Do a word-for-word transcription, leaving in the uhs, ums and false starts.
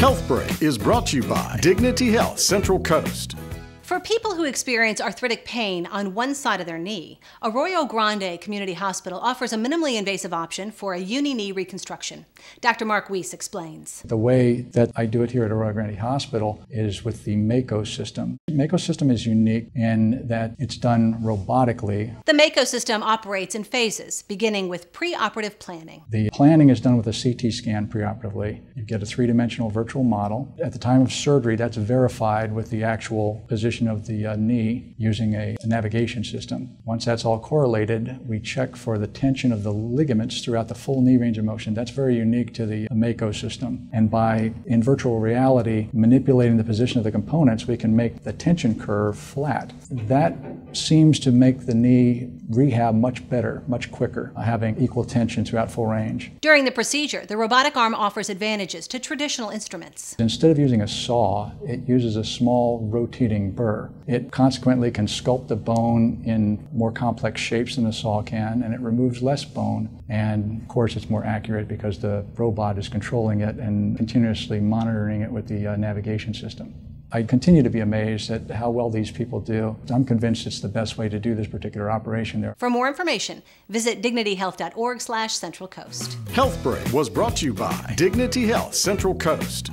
Health Break is brought to you by Dignity Health Central Coast. For people who experience arthritic pain on one side of their knee, Arroyo Grande Community Hospital offers a minimally invasive option for a uni-knee reconstruction. Doctor Mark Weise explains. The way that I do it here at Arroyo Grande Hospital is with the MAKO system. The MAKO system is unique in that it's done robotically. The MAKO system operates in phases, beginning with preoperative planning. The planning is done with a C T scan preoperatively. You get a three-dimensional virtual model. At the time of surgery, that's verified with the actual position of the uh, knee using a navigation system. Once that's all correlated, we check for the tension of the ligaments throughout the full knee range of motion. That's very unique to the MAKO system. And by, in virtual reality, manipulating the position of the components, we can make the tension curve flat. That seems to make the knee rehab much better, much quicker, having equal tension throughout full range. During the procedure, the robotic arm offers advantages to traditional instruments. Instead of using a saw, it uses a small rotating burr. It consequently can sculpt the bone in more complex shapes than a saw can, and it removes less bone. And of course, it's more accurate because the robot is controlling it and continuously monitoring it with the uh, navigation system. I continue to be amazed at how well these people do. I'm convinced it's the best way to do this particular operation there. For more information, visit dignity health dot org slash Central Coast. Health Break was brought to you by Dignity Health Central Coast.